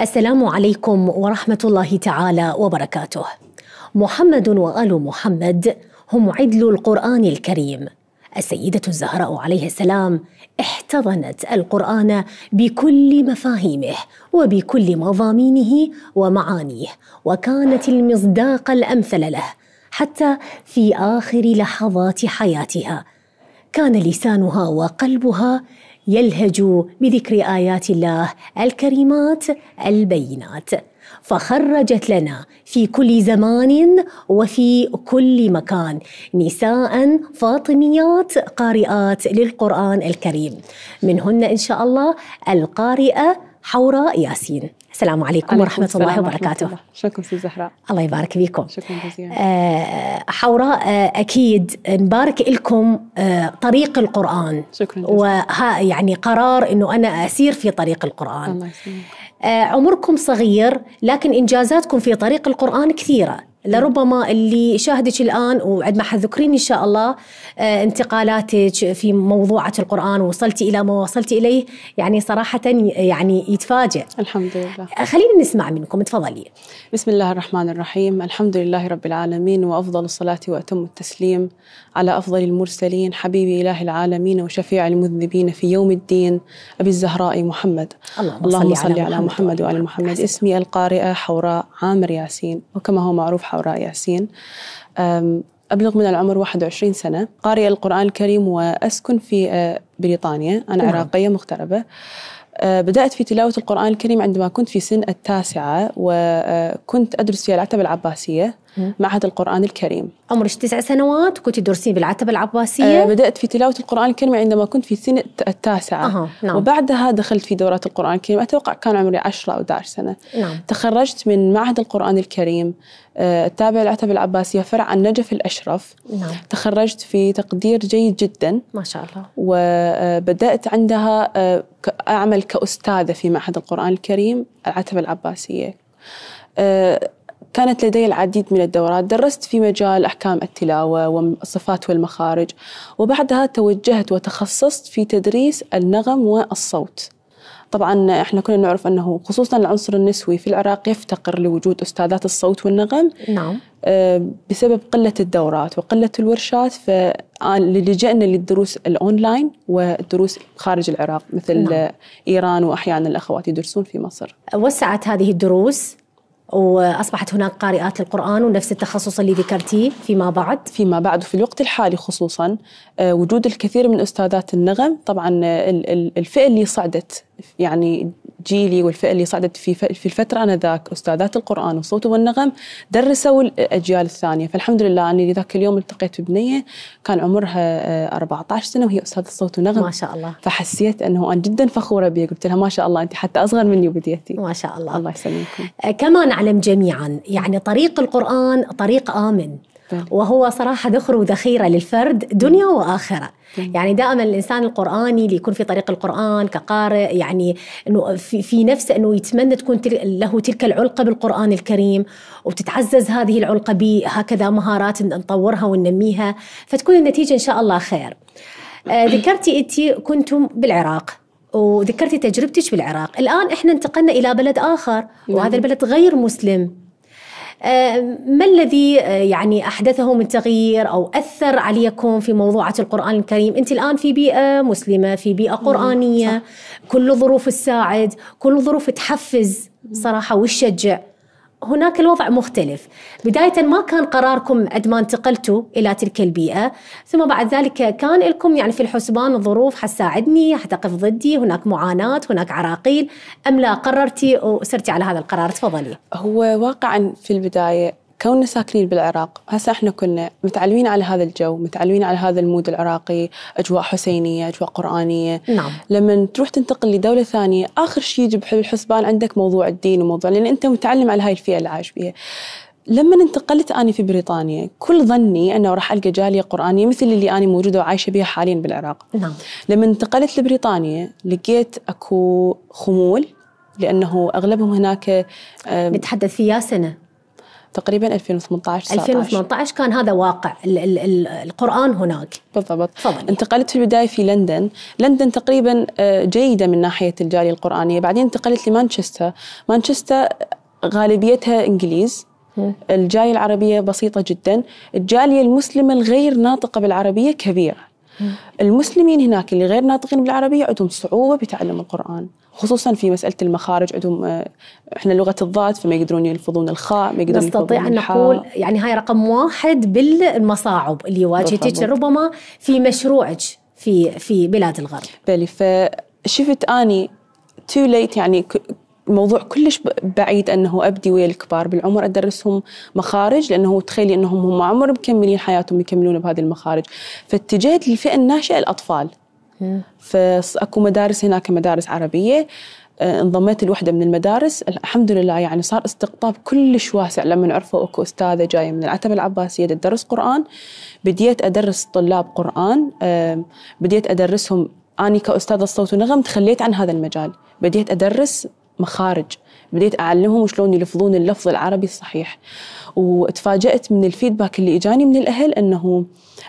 السلام عليكم ورحمة الله تعالى وبركاته. محمد وآل محمد هم عدل القرآن الكريم. السيدة الزهراء عليها السلام احتضنت القرآن بكل مفاهيمه وبكل مضامينه ومعانيه، وكانت المصداق الأمثل له حتى في آخر لحظات حياتها. كان لسانها وقلبها يلهج بذكر آيات الله الكريمات البينات، فخرجت لنا في كل زمان وفي كل مكان نساء فاطميات قارئات للقرآن الكريم، منهن إن شاء الله القارئة حوراء ياسين. السلام عليكم ورحمة الله وبركاته. شكرا سي زهراء، الله يبارك بكم. شكرا جزيلا. حوراء، أكيد نبارك لكم طريق القرآن. شكرا جزيلا. يعني قرار أنه أنا أسير في طريق القرآن. الله يسلمك. عمركم صغير لكن إنجازاتكم في طريق القرآن كثيرة، لربما اللي شاهدك الآن وعد ما حتذكرين إن شاء الله انتقالاتك في موضوعة القرآن، وصلتي إلى ما وصلتي إليه، يعني صراحة يعني يتفاجئ. الحمد لله. خلينا نسمع منكم، تفضلي. بسم الله الرحمن الرحيم، الحمد لله رب العالمين، وأفضل الصلاة وأتم التسليم على أفضل المرسلين، حبيبي إله العالمين وشفيع المذنبين في يوم الدين، أبي الزهراء محمد. اللهم صل على محمد وعلى محمد. اسمي القارئة حوراء عامر ياسين، وكما هو معروف حوراء ياسين. أبلغ من العمر 21 سنة، قارئة القرآن الكريم، وأسكن في بريطانيا. أنا عراقية مغتربة. بدأت في تلاوة القرآن الكريم عندما كنت في سن التاسعة، وكنت أدرس في العتبة العباسية معهد القرآن الكريم. عمرك 9 سنوات كنت تدرسين بالعتبة العباسية؟ بدأت في تلاوة القرآن الكريم عندما كنت في سن التاسعة. نعم. وبعدها دخلت في دورات القرآن الكريم، أتوقع كان عمري 10 أو 11 سنة. نعم. تخرجت من معهد القرآن الكريم التابع للعتبة العباسية فرع النجف الأشرف. نعم. تخرجت في تقدير جيد جدا ما شاء الله، وبدأت عندها أعمل كأستاذة في معهد القرآن الكريم العتبة العباسية. كانت لدي العديد من الدورات، درست في مجال أحكام التلاوة والصفات والمخارج، وبعدها توجهت وتخصصت في تدريس النغم والصوت. طبعا احنا كنا نعرف انه خصوصا العنصر النسوي في العراق يفتقر لوجود استاذات الصوت والنغم. نعم. بسبب قله الدورات وقله الورشات، فلجأنا للدروس الاونلاين والدروس خارج العراق مثل نعم. ايران، واحيانا الاخوات يدرسون في مصر. وسعت هذه الدروس وأصبحت هناك قارئات للقرآن ونفس التخصص اللي ذكرتيه فيما بعد. فيما بعد وفي الوقت الحالي خصوصا وجود الكثير من أستاذات النغم. طبعا الفئة اللي صعدت يعني جيلي والفئة اللي صعدت في الفترة أنذاك أستاذات القرآن والصوت والنغم درسوا الأجيال الثانية، فالحمد لله أني ذاك اليوم التقيت ببنية كان عمرها 14 سنة وهي أستاذة صوت ونغم. ما شاء الله. فحسيت أنه أنا جدا فخورة بي، قلت لها ما شاء الله أنت حتى أصغر مني وبديتي. ما شاء الله. الله يسلمكم. كما نعلم جميعا يعني طريق القرآن طريق آمن، وهو صراحة ذخر وذخيرة للفرد دنيا وآخرة. يعني دائما الإنسان القرآني اللي يكون في طريق القرآن كقارئ يعني أنه في نفسه أنه يتمنى تكون له تلك العلقة بالقرآن الكريم، وتتعزز هذه العلقة بهكذا مهارات نطورها وننميها، فتكون النتيجة إن شاء الله خير. ذكرتي أنت كنتم بالعراق وذكرتي تجربتك بالعراق، الآن إحنا انتقلنا إلى بلد آخر وهذا البلد غير مسلم، ما الذي يعني أحدثه من تغيير أو أثر عليكم في موضوعة القرآن الكريم؟ أنت الآن في بيئة مسلمة، في بيئة قرآنية. صح. كل ظروف تساعد، كل ظروف تحفز صراحة وتشجع. هناك الوضع مختلف. بداية ما كان قراركم قد ما انتقلتوا إلى تلك البيئة، ثم بعد ذلك كان لكم يعني في الحسبان الظروف حتساعدني، حتقف ضدي، هناك معاناة، هناك عراقيل، أم لا قررتي وسرتي على هذا القرار؟ تفضلي. هو واقعا في البداية كوننا ساكنين بالعراق، هسه احنا كنا متعلمين على هذا الجو، متعلمين على هذا المود العراقي، اجواء حسينيه، اجواء قرانيه. نعم. لما تروح تنتقل لدوله ثانيه اخر شيء يجي بالحسبان عندك موضوع الدين وموضوع، لان انت متعلم على هاي الفئه اللي عايش بيها. لما انتقلت أنا في بريطانيا كل ظني أنه راح ألقى جالية قرآنية مثل اللي أنا موجودة وعايشة بها حاليا بالعراق. نعم. لما انتقلت لبريطانيا لقيت اكو خمول، لأنه أغلبهم هناك نتحدث في ياسنة تقريبا 2018 2018 كان هذا واقع القرآن هناك بالضبط. انتقلت في البداية في لندن، لندن تقريبا جيدة من ناحية الجالية القرآنية، بعدين انتقلت لمانشستر، مانشستر غالبيتها إنجليز، الجالية العربية بسيطة جدا، الجالية المسلمة الغير ناطقة بالعربية كبيرة. المسلمين هناك اللي غير ناطقين بالعربية عندهم صعوبة بتعلم القرآن، خصوصا في مسألة المخارج، عندهم احنا لغة الضاد فما يقدرون يلفظون الخاء، ما يقدرون يلفظون الحاء. نستطيع أن نقول يعني هاي رقم واحد بالمصاعب اللي واجهتك ربما في مشروعك في بلاد الغرب. بلي فشفت أني تو ليت، يعني الموضوع كلش بعيد أنه أبدي ويا الكبار بالعمر أدرسهم مخارج، لأنه تخيلي أنهم هم عمر مكملين حياتهم يكملون بهذه المخارج، فاتجهت للفئة الناشئة الأطفال. فأكو مدارس هناك، مدارس عربية، انضميت لوحدة من المدارس، الحمد لله يعني صار استقطاب كلش واسع لما عرفوا أكو أستاذة جاية من العتبة العباسية تدرس قرآن، بديت أدرس طلاب قرآن، بديت أدرسهم. أنا كأستاذة صوت ونغم تخليت عن هذا المجال، بديت أدرس مخارج، بديت أعلمهم شلون يلفظون اللفظ العربي الصحيح، وتفاجأت من الفيدباك اللي إجاني من الأهل أنه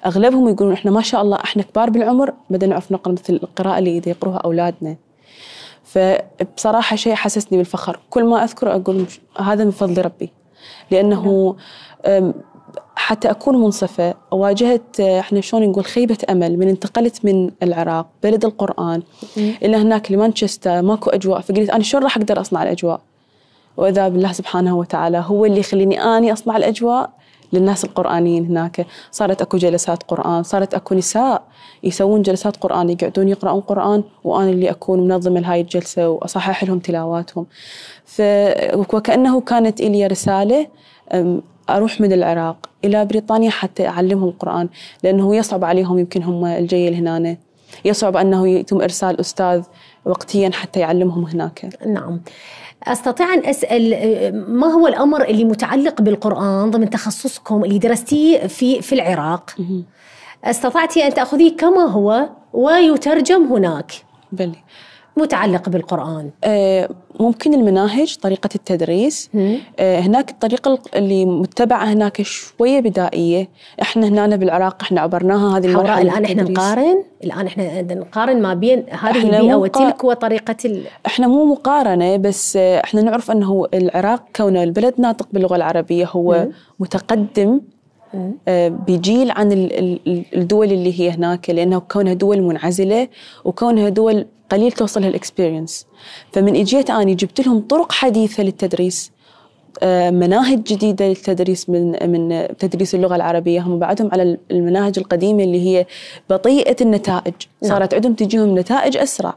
أغلبهم يقولون إحنا ما شاء الله إحنا كبار بالعمر بدنا نعرف نقرأ مثل القراءة اللي يقروها أولادنا. فبصراحة شيء حسسني بالفخر، كل ما أذكر أقول هذا من فضل ربي، لأنه حتى أكون منصفة واجهت إحنا شلون نقول خيبة أمل من انتقلت من العراق بلد القرآن إلى هناك لمانشستر، ماكو أجواء، فقلت أنا شلون راح أقدر أصنع الأجواء، وإذا بالله سبحانه وتعالى هو اللي يخليني أني أصنع الأجواء للناس القرآنيين هناك. صارت أكو جلسات قرآن، صارت أكو نساء يسوون جلسات قرآن، يقعدون يقرأون قرآن، وأنا اللي أكون منظمة لهاي الجلسة وأصحح لهم تلاواتهم. وكأنه كانت إلي رسالة أروح من العراق إلى بريطانيا حتى أعلمهم القرآن، لأنه يصعب عليهم، يمكن هم الجيل هنا يصعب أنه يتم إرسال أستاذ وقتيا حتى يعلمهم هناك. نعم. أستطيع أن أسأل ما هو الأمر اللي متعلق بالقرآن ضمن تخصصكم اللي درستيه في العراق؟ استطعتي أن تأخذيه كما هو ويترجم هناك؟ بلي. متعلق بالقرآن ممكن المناهج، طريقة التدريس، هناك الطريقة اللي متبعة هناك شوية بدائية. احنا هنا بالعراق احنا عبرناها هذه المرحلة. الآن احنا نقارن، الآن احنا نقارن ما بين هذه البيئة وتلك وطريقة احنا مو مقارنة، بس احنا نعرف انه العراق كونه البلد ناطق باللغة العربية هو متقدم بجيل عن الدول اللي هي هناك، لأنه كونها دول منعزلة وكونها دول قليل توصلها الإكسبيرينس. فمن إجيت أنا جبت لهم طرق حديثة للتدريس، مناهج جديدة للتدريس من تدريس اللغة العربية. هم بعدهم على المناهج القديمة اللي هي بطيئة النتائج، صارت عندهم تجيهم نتائج أسرع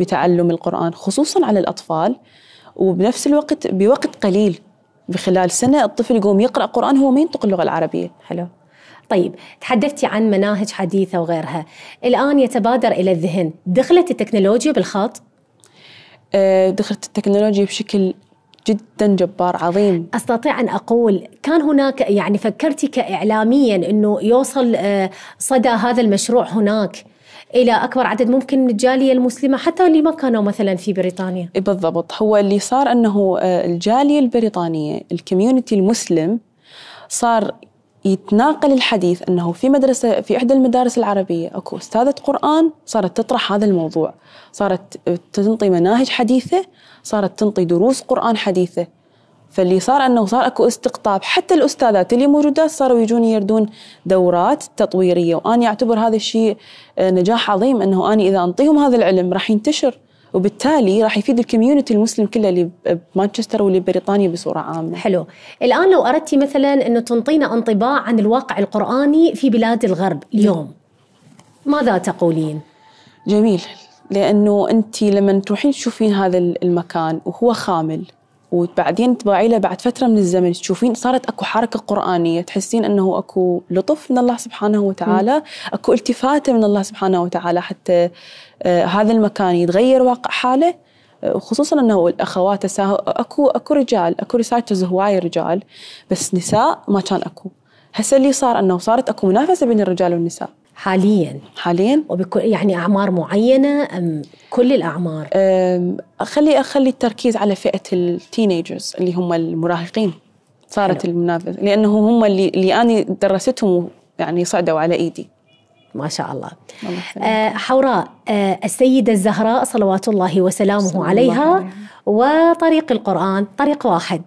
بتعلم القرآن، خصوصا على الأطفال، وبنفس الوقت بوقت قليل، بخلال سنة الطفل يقوم يقرأ قرآن هو ما ينطق اللغة العربية. حلو. طيب تحدثتي عن مناهج حديثة وغيرها، الآن يتبادر إلى الذهن دخلت التكنولوجيا بالخط؟ دخلت التكنولوجيا بشكل جدا جبار عظيم. أستطيع أن أقول كان هناك، يعني فكرتي كإعلاميا أنه يوصل صدى هذا المشروع هناك إلى أكبر عدد ممكن من الجالية المسلمة حتى اللي ما كانوا مثلا في بريطانيا؟ بالضبط. هو اللي صار أنه الجالية البريطانية الكميونتي المسلم صار يتناقل الحديث، أنه في مدرسة، في إحدى المدارس العربية أكو أستاذة قرآن صارت تطرح هذا الموضوع، صارت تنطي مناهج حديثة، صارت تنطي دروس قرآن حديثة. فاللي صار أنه صار أكو استقطاب، حتى الأستاذات اللي موجودات صاروا يجون يردون دورات تطويرية، وأنا أعتبر هذا الشيء نجاح عظيم، أنه أنا إذا أنطيهم هذا العلم راح ينتشر، وبالتالي راح يفيد الكميونتي المسلم كله اللي بمانشستر واللي بريطانيا بصورة عامة. حلو. الآن لو أردتي مثلا أنه تنطينا انطباع عن الواقع القرآني في بلاد الغرب اليوم، ماذا تقولين؟ جميل، لأنه أنت لما تروحين تشوفين هذا المكان وهو خامل، وبعدين تباعي له بعد فترة من الزمن، تشوفين صارت أكو حركة قرآنية، تحسين أنه أكو لطف من الله سبحانه وتعالى، أكو التفاتة من الله سبحانه وتعالى حتى هذا المكان يتغير واقع حاله، خصوصاً أنه الأخوات أكو رجال، أكو ريسيرشرز هواية رجال، بس نساء ما كان أكو. هسه اللي صار أنه صارت أكو منافسة بين الرجال والنساء حالياً يعني أعمار معينة أم كل الأعمار؟ أخلي التركيز على فئة التينيجرز اللي هم المراهقين، صارت المنافسة، لأنه هم اللي أنا درستهم يعني صعدوا على إيدي. ما شاء الله. حوراء، السيدة الزهراء صلوات الله وسلامه عليها وطريق القرآن طريق واحد.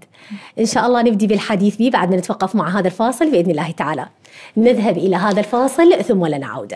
إن شاء الله نبدي بالحديث به بعد ما نتوقف مع هذا الفاصل بإذن الله تعالى. نذهب إلى هذا الفاصل ثم لنعود.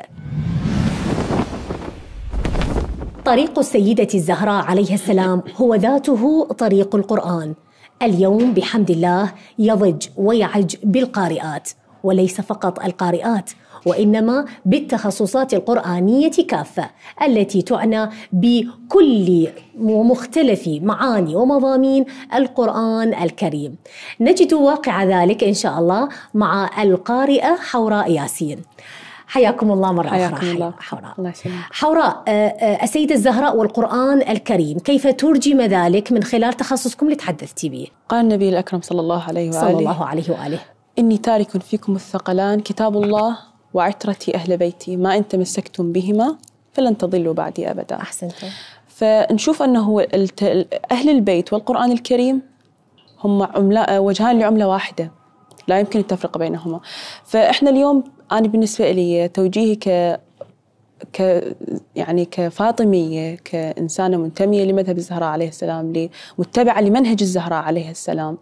طريق السيدة الزهراء عليها السلام هو ذاته طريق القرآن. اليوم بحمد الله يضج ويعج بالقارئات، وليس فقط القارئات وإنما بالتخصصات القرآنية كافة التي تعنى بكل ومختلف معاني ومضامين القرآن الكريم. نجد واقع ذلك إن شاء الله مع القارئة حوراء ياسين. حياكم الله مرة أخرى حوراء. حوراء، السيدة الزهراء والقرآن الكريم، كيف ترجم ذلك من خلال تخصصكم اللي تحدثتي به؟ قال النبي الأكرم صلى الله عليه وآله إني تارك فيكم الثقلان كتاب الله وعترتي أهل بيتي، ما إن تمسكتم بهما فلن تضلوا بعدي أبدا. أحسنت. فنشوف أنه أهل البيت والقرآن الكريم هم وجهان لعملة واحدة، لا يمكن التفرق بينهما. فإحنا اليوم أنا بالنسبة لي توجيهي يعني كفاطمية، كإنسانة منتمية لمذهب الزهراء عليه السلام، متبعة لمنهج الزهراء عليه السلام،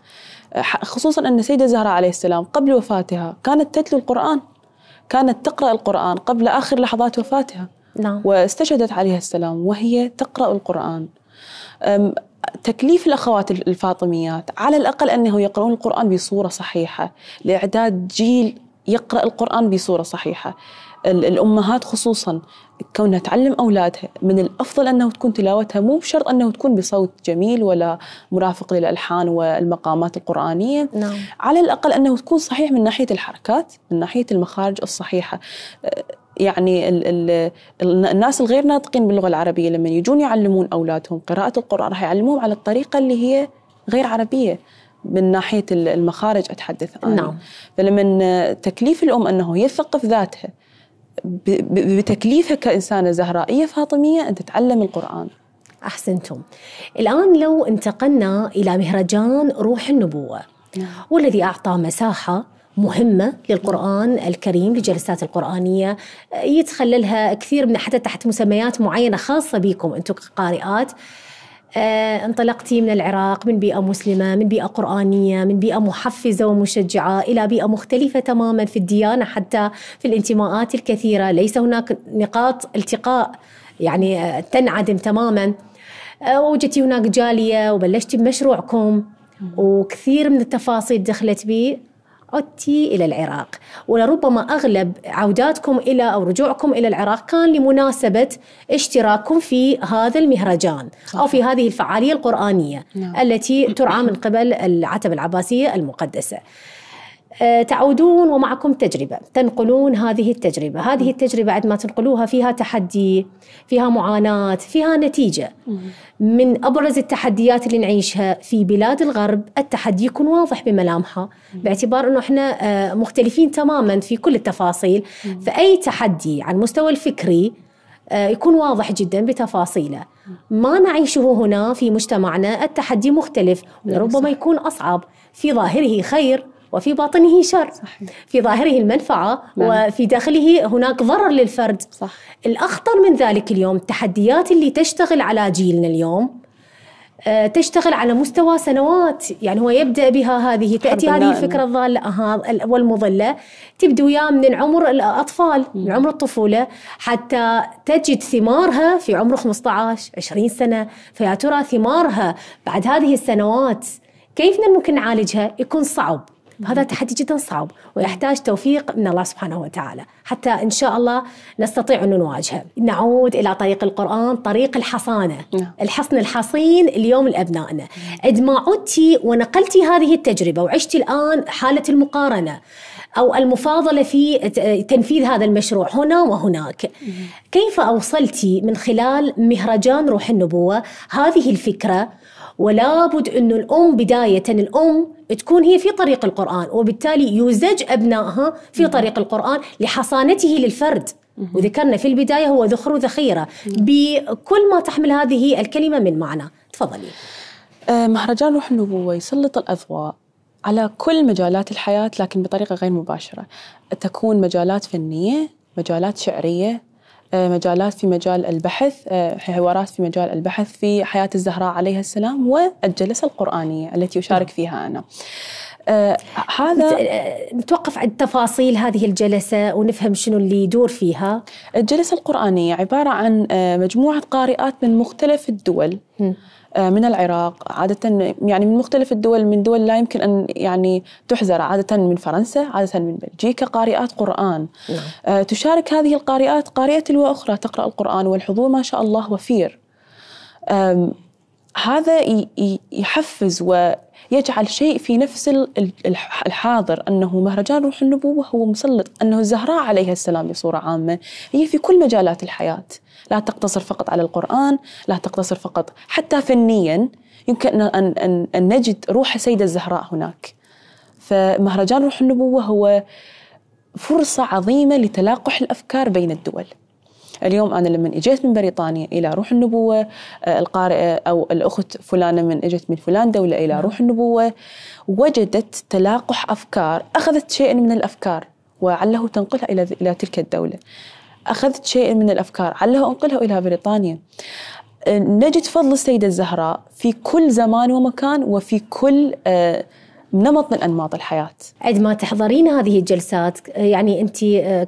خصوصا أن السيدة الزهراء عليه السلام قبل وفاتها كانت تتلو القرآن، كانت تقرأ القرآن قبل آخر لحظات وفاتها. نعم. واستشهدت عليها السلام وهي تقرأ القرآن. تكليف الأخوات الفاطميات على الأقل أنه يقرؤون القرآن بصورة صحيحة، لإعداد جيل يقرأ القرآن بصورة صحيحة. الأمهات خصوصا كونها تعلم أولادها، من الأفضل أنه تكون تلاوتها مو بشرط أنه تكون بصوت جميل ولا مرافق للألحان والمقامات القرآنية. نعم. على الأقل أنه تكون صحيح من ناحية الحركات، من ناحية المخارج الصحيحة. يعني الناس الغير ناطقين باللغة العربية لما يجون يعلمون أولادهم قراءة القرآن راح يعلموهم على الطريقة اللي هي غير عربية من ناحية المخارج أتحدث أنا. نعم. فلما تكليف الأم أنه يثقف ذاتها بتكليفها كإنسانة زهرائية فاطمية أن تتعلم القرآن. أحسنتم. الآن لو انتقلنا إلى مهرجان روح النبوة، والذي أعطى مساحة مهمة للقرآن الكريم لجلسات القرآنية يتخللها كثير من حتى تحت مسميات معينة خاصة بكم أنتم كقارئات. انطلقتي من العراق، من بيئة مسلمة، من بيئة قرآنية، من بيئة محفزة ومشجعة، إلى بيئة مختلفة تماما في الديانة، حتى في الانتماءات الكثيرة ليس هناك نقاط التقاء يعني تنعدم تماما. وجدتي هناك جالية وبلشتي بمشروعكم وكثير من التفاصيل دخلت به. عدتي إلى العراق، ولربما أغلب عوداتكم إلى أو رجوعكم إلى العراق كان لمناسبة اشتراككم في هذا المهرجان أو في هذه الفعالية القرآنية التي ترعى من قبل العتبة العباسية المقدسة. تعودون ومعكم تجربة، تنقلون هذه التجربة. هذه التجربة بعد ما تنقلوها فيها تحدي، فيها معاناة، فيها نتيجة. من أبرز التحديات اللي نعيشها في بلاد الغرب التحدي يكون واضح بملامحه، باعتبار أنه إحنا مختلفين تماما في كل التفاصيل، فأي تحدي على المستوى الفكري يكون واضح جدا بتفاصيله. ما نعيشه هنا في مجتمعنا التحدي مختلف، ربما يكون أصعب، في ظاهره خير وفي باطنه شر. صحيح. في ظاهره المنفعة وفي داخله هناك ضرر للفرد. صح. الأخطر من ذلك اليوم التحديات اللي تشتغل على جيلنا اليوم، تشتغل على مستوى سنوات. يعني هو يبدأ بها هذه، تأتي هذه الفكرة الضالة والمضلة، تبدو وياه من عمر الأطفال، من عمر الطفولة، حتى تجد ثمارها في عمر 15-20 سنة. فيا ترى ثمارها بعد هذه السنوات كيف ممكن نعالجها؟ يكون صعب. هذا تحدي جدا صعب ويحتاج توفيق من الله سبحانه وتعالى حتى إن شاء الله نستطيع أن نواجهه. نعود إلى طريق القرآن، طريق الحصانة، الحصن الحصين اليوم لأبنائنا. عندما عدتي ونقلتي هذه التجربة وعشتي الآن حالة المقارنة أو المفاضلة في تنفيذ هذا المشروع هنا وهناك، كيف أوصلتي من خلال مهرجان روح النبوة هذه الفكرة؟ ولا بد أن الأم بداية تكون هي في طريق القرآن، وبالتالي يزج أبنائها في طريق القرآن لحصانته للفرد. وذكرنا في البداية هو ذخر وذخيرة بكل ما تحمل هذه الكلمة من معنى. تفضلي. مهرجان روح النبوة يسلط الأضواء على كل مجالات الحياة، لكن بطريقة غير مباشرة. تكون مجالات فنية، مجالات شعرية، مجالات في مجال البحث، حوارات في مجال البحث في حياة الزهراء عليها السلام، والجلسة القرآنية التي أشارك فيها أنا. هذا نتوقف عند تفاصيل هذه الجلسة ونفهم شنو اللي يدور فيها. الجلسة القرآنية عبارة عن مجموعة قارئات من مختلف الدول، من العراق عادة، يعني من مختلف الدول، من دول لا يمكن أن يعني تحزر، عادة من فرنسا، عادة من بلجيكا، قارئات قرآن. تشارك هذه القارئات قارئة وأخرى تقرأ القرآن، والحضور ما شاء الله وفير. هذا يحفز ويجعل شيء في نفس الحاضر، أنه مهرجان روح النبوة هو مسلط، أنه الزهراء عليها السلام بصورة عامة هي في كل مجالات الحياة، لا تقتصر فقط على القرآن، لا تقتصر فقط، حتى فنيا يمكن أن نجد روح السيدة الزهراء هناك. فمهرجان روح النبوة هو فرصة عظيمة لتلاقح الأفكار بين الدول. اليوم أنا لما إجيت من بريطانيا إلى روح النبوة، القارئة أو الأخت فلانة من إجت من فلان دولة إلى روح النبوة، وجدت تلاقح أفكار، أخذت شيئا من الأفكار وعله تنقلها إلى تلك الدولة، أخذت شيئا من الأفكار علّه أنقلها إلى بريطانيا. نجد فضل السيدة الزهراء في كل زمان ومكان، وفي كل نمط من أنماط الحياة. عندما تحضرين هذه الجلسات، يعني أنت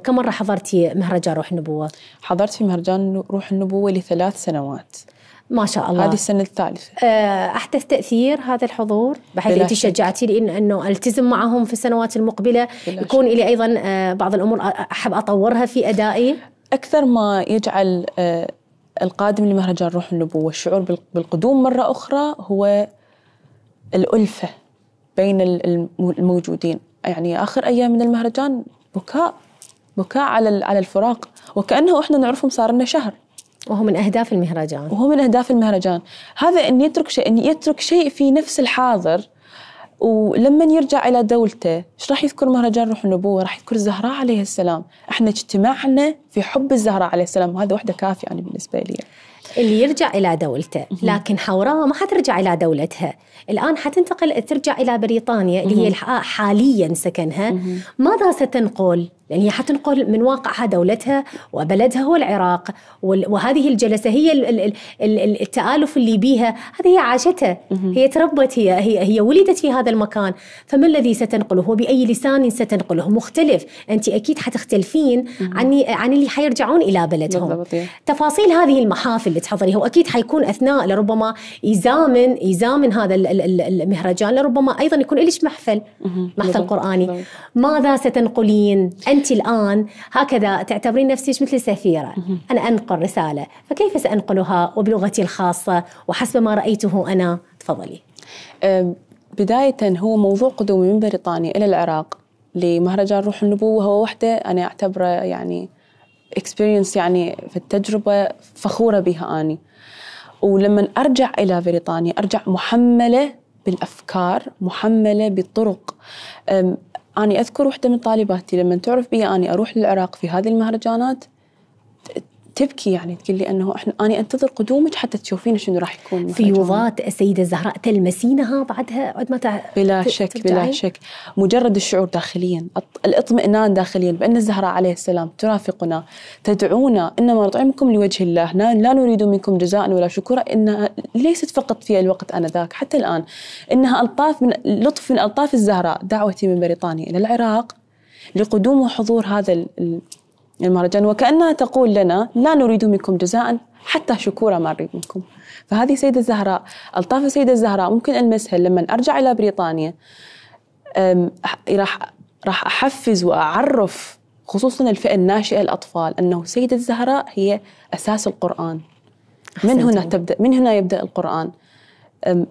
كم مرة حضرتي مهرجان روح النبوة؟ حضرت في مهرجان روح النبوة ل3 سنوات ما شاء الله، هذه السنة الثالثة. أحدث تأثير هذا الحضور، بحيث أنت شجعتي لي أنه ألتزم معهم في السنوات المقبلة، يكون لي أيضا بعض الأمور أحب أطورها في أدائي أكثر، ما يجعل القادم لمهرجان روح النبوة الشعور بالقدوم مرة أخرى هو الألفة بين الموجودين. يعني آخر أيام من المهرجان بكاء على الفراق، وكأنه إحنا نعرفهم صار لنا شهر، وهو من أهداف المهرجان. هذا أن يترك شيء، في نفس الحاضر، ولما يرجع إلى دولته إيش راح يذكر؟ مهرجان روح النبوة، راح يذكر الزهراء عليه السلام. إحنا اجتمعنا في حب الزهراء عليه السلام، وهذا وحدة كافية يعني بالنسبة لي. اللي يرجع إلى دولته، لكن حوراء ما حترجع إلى دولتها، الآن حتنتقل، ترجع إلى بريطانيا اللي هي حاليا سكنها. ماذا ستنقل؟ لأن هي حتنقل من واقعها دولتها وبلدها هو العراق، وهذه الجلسة هي التآلف اللي بيها، هذه هي عاشتها، هي تربت، هي ولدت في هذا المكان. فما الذي ستنقله؟ وبأي لسان ستنقله؟ مختلف، أنت أكيد حتختلفين عن اللي حيرجعون إلى بلدهم. تفاصيل هذه المحافل اللي تحضريها، وأكيد حيكون أثناء لربما يزامن هذا المهرجان، لربما أيضا يكون إليش محفل قرآني. ماذا ستنقلين؟ أنت الآن هكذا تعتبرين نفسك مثل سفيرة، أنا أنقل رسالة، فكيف سأنقلها وبلغتي الخاصة وحسب ما رأيته أنا؟ تفضلي. بداية هو موضوع قدومي من بريطانيا إلى العراق لمهرجان روح النبوة هو وحده أنا أعتبره يعني experience، يعني في التجربة فخورة بها أني. ولما أرجع إلى بريطانيا أرجع محملة بالأفكار، محملة بالطرق. أنا أذكر وحدة من طالباتي لما تعرف بي أني أروح للعراق في هذه المهرجانات تبكي، يعني تقول لي أنه أنا أنتظر قدومك حتى تشوفين شنو راح يكون. فيوضات السيدة الزهراء تلمسينها بعدها عد ما بلا شك. مجرد الشعور داخليا، الاطمئنان داخليا بأن الزهراء عليه السلام ترافقنا، تدعونا إنما نطعمكم لوجه الله، لا نريد منكم جزاء ولا شكورا. إنها ليست فقط في الوقت أنذاك حتى الآن، إنها ألطاف من لطف من ألطاف الزهراء. دعوتي من بريطانيا إلى العراق لقدوم وحضور هذا المهرجان، وكأنها تقول لنا لا نريد منكم جزاء حتى شكورا ما نريد منكم. فهذه سيدة الزهراء، ألطاف السيدة الزهراء ممكن ألمسها لما أرجع إلى بريطانيا. راح أحفز وأعرف خصوصا الفئة الناشئة، الأطفال، أنه سيدة الزهراء هي أساس القرآن، من هنا يبدأ القرآن.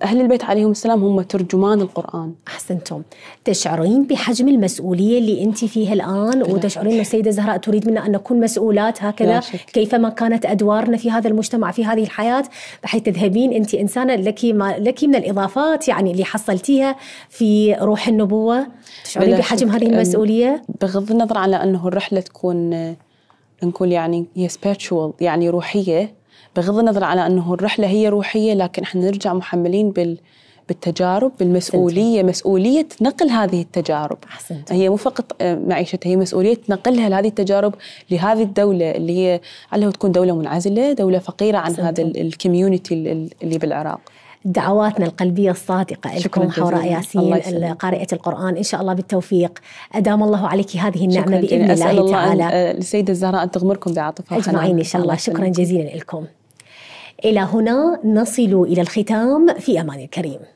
أهل البيت عليهم السلام هم ترجمان القرآن. أحسنتم. تشعرين بحجم المسؤولية اللي أنت فيها الآن، وتشعرين أن السيدة زهراء تريد منا أن نكون مسؤولات هكذا كيفما كانت أدوارنا في هذا المجتمع في هذه الحياة، بحيث تذهبين أنت إنسانة لك من الإضافات يعني اللي حصلتيها في روح النبوة. تشعرين بحجم هذه المسؤولية بغض النظر على أنه الرحلة تكون نقول يعني هي spiritual، يعني روحية، بغض النظر على أنه الرحلة هي روحية، لكن احنا نرجع محملين بالتجارب، بالمسؤولية، مسؤولية نقل هذه التجارب. هي مو فقط معيشتها، هي مسؤولية نقلها لهذه التجارب لهذه الدولة اللي هي علّه تكون دولة منعزلة، دولة فقيرة عن هذا الكميونيتي اللي بالعراق. دعواتنا القلبية الصادقة لكم حوراء ياسين قارئة القرآن، إن شاء الله بالتوفيق، أدام الله عليك هذه النعمة بإذن الله تعالى. السيدة الزهراء أن تغمركم بعاطفها أجمعين إن شاء الله. شكرا جزيلا لكم. إلى هنا نصل إلى الختام في أمان الكريم.